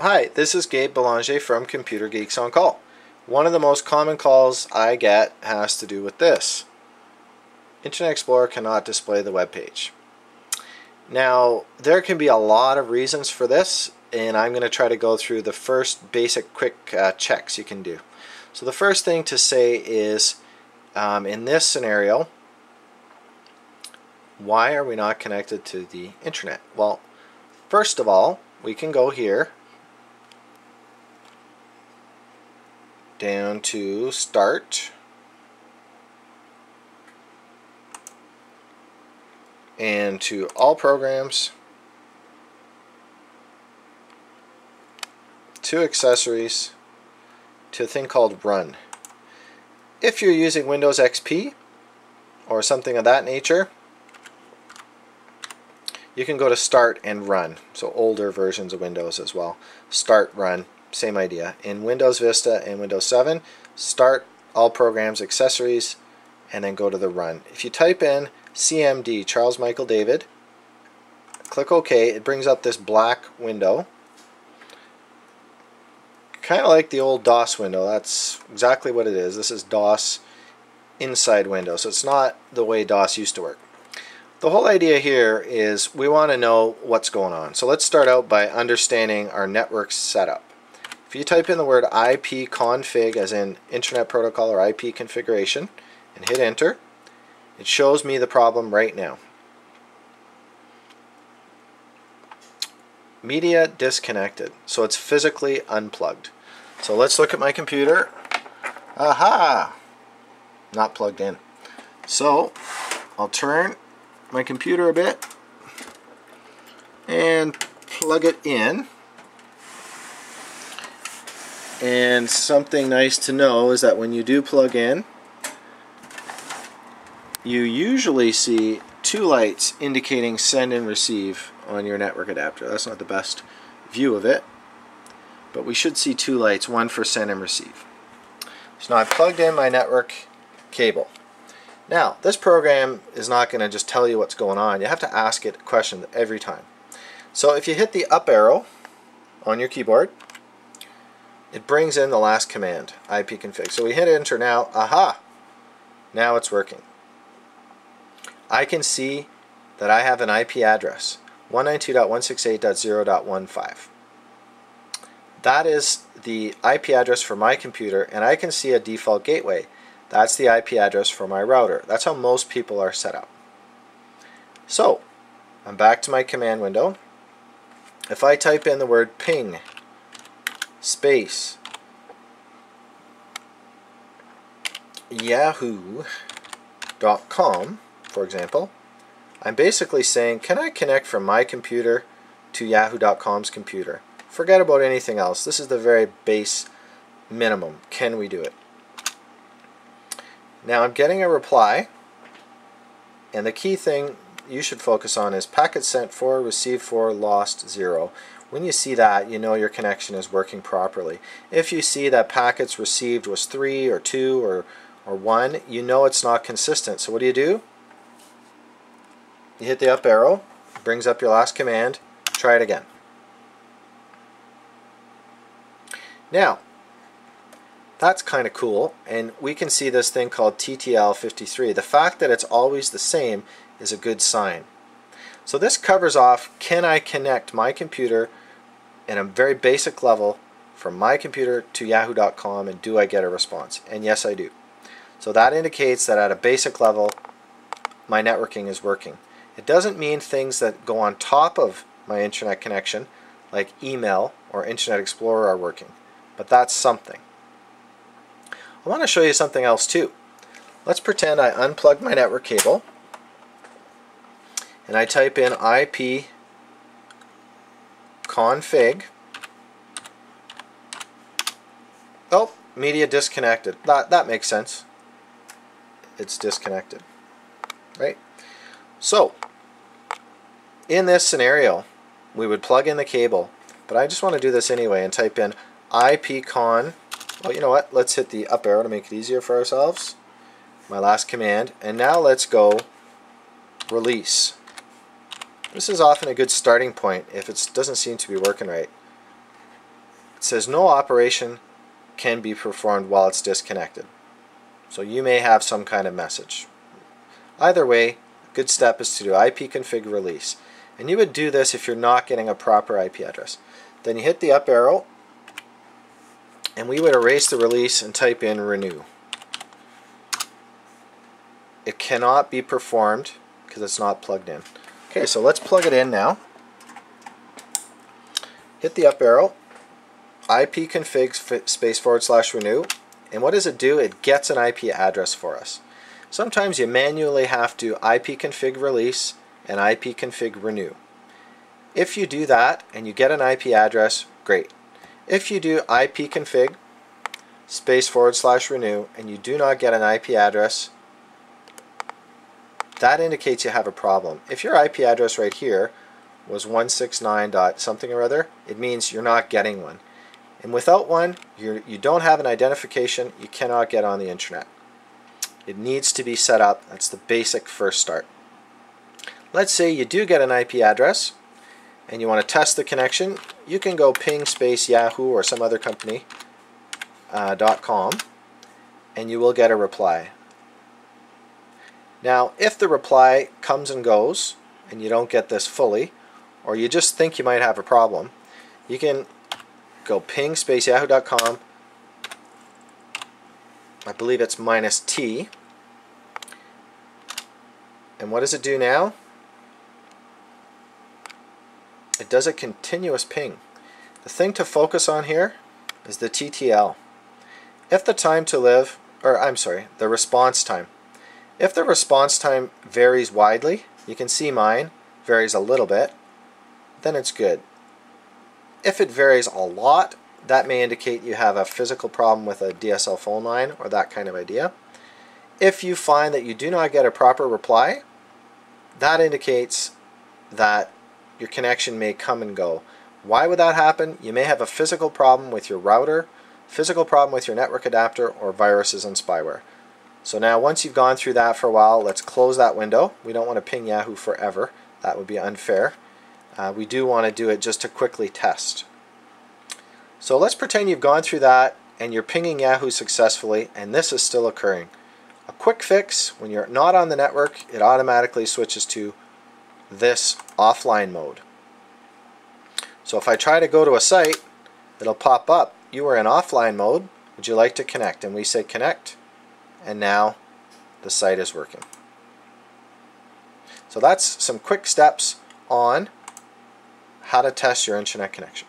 Hi, this is Gabe Belanger from Computer Geeks On Call. One of the most common calls I get has to do with this. Internet Explorer cannot display the web page. Now, there can be a lot of reasons for this, and I'm going to try to go through the first basic quick checks you can do. So the first thing to say is, in this scenario, why are we not connected to the internet? Well, first of all, we can go here down to Start, and to All Programs, to Accessories, to a thing called Run. If you're using Windows XP or something of that nature, you can go to Start and Run, so older versions of Windows as well. Start, Run. Same idea. In Windows Vista and Windows 7, Start, All Programs, Accessories, and then go to the Run. If you type in CMD, Charles Michael David, click OK, it brings up this black window. Kind of like the old DOS window. That's exactly what it is. This is DOS inside Windows, so it's not the way DOS used to work. The whole idea here is we want to know what's going on. So let's start out by understanding our network setup. If you type in the word IP config, as in Internet Protocol or IP configuration, and hit enter, it shows me the problem right now. Media disconnected, so it's physically unplugged. So let's look at my computer. Aha! Not plugged in. So I'll turn my computer a bit and plug it in. And something nice to know is that when you do plug in, you usually see two lights indicating send and receive on your network adapter. That's not the best view of it, but we should see two lights, one for send and receive. So now I've plugged in my network cable. Now, this program is not going to just tell you what's going on. You have to ask it a question every time. So if you hit the up arrow on your keyboard, it brings in the last command, IP config. So we hit enter now. Aha! Now it's working. I can see that I have an IP address, 192.168.0.15. That is the IP address for my computer, and I can see a default gateway. That's the IP address for my router. That's how most people are set up. So, I'm back to my command window. If I type in the word ping, space, yahoo.com, for example, I'm basically saying, can I connect from my computer to yahoo.com's computer? Forget about anything else. This is the very base minimum. Can we do it? Now I'm getting a reply, and the key thing you should focus on is packet sent 4, received 4, lost 0. When you see that, you know your connection is working properly. If you see that packets received was 3 or 2 or 1, you know it's not consistent. So what do? You hit the up arrow, brings up your last command, try it again. Now, that's kind of cool, and we can see this thing called TTL 53. The fact that it's always the same is a good sign. So this covers off, can I connect my computer in a very basic level from my computer to yahoo.com, and do I get a response? And yes, I do. So that indicates that at a basic level, my networking is working. It doesn't mean things that go on top of my internet connection, like email or Internet Explorer, are working, but that's something. I want to show you something else too. Let's pretend I unplugged my network cable, and I type in IP config. Oh, media disconnected. That makes sense. It's disconnected, right? So, in this scenario, we would plug in the cable, but I just want to do this anyway and type in ipconfig. Well, you know what? Let's hit the up arrow to make it easier for ourselves. My last command, and now let's go release. This is often a good starting point if it doesn't seem to be working right. It says no operation can be performed while it's disconnected. So you may have some kind of message. Either way, a good step is to do IP config release. And you would do this if you're not getting a proper IP address. Then you hit the up arrow, and we would erase the release and type in renew. It cannot be performed because it's not plugged in. Okay, so let's plug it in now. Hit the up arrow, IP config /renew, and what does it do? It gets an IP address for us. Sometimes you manually have to IP config release and IP config renew. If you do that and you get an IP address, great. If you do IP config /renew and you do not get an IP address, that indicates you have a problem. If your IP address right here was 169.something or other, it means you're not getting one. And without one, you don't have an identification, you cannot get on the internet. It needs to be set up. That's the basic first start. Let's say you do get an IP address and you want to test the connection. You can go ping yahoo or some other company .com, and you will get a reply. Now, if the reply comes and goes and you don't get this fully, or you just think you might have a problem, you can go ping yahoo.com. I believe it's -t. And what does it do now? It does a continuous ping. The thing to focus on here is the TTL. If the time to live, or I'm sorry, the response time. If the response time varies widely, you can see mine varies a little bit, then it's good. If it varies a lot, that may indicate you have a physical problem with a DSL phone line or that kind of idea. If you find that you do not get a proper reply, that indicates that your connection may come and go. Why would that happen? You may have a physical problem with your router, physical problem with your network adapter, or viruses and spyware. So now once you've gone through that for a while, let's close that window. We don't want to ping Yahoo forever. That would be unfair. We do want to do it just to quickly test. So let's pretend you've gone through that and you're pinging Yahoo successfully and this is still occurring. A quick fix: when you're not on the network, it automatically switches to this offline mode. So if I try to go to a site, it'll pop up, you are in offline mode, would you like to connect? And we say connect, and now the site is working. So that's some quick steps on how to test your internet connection.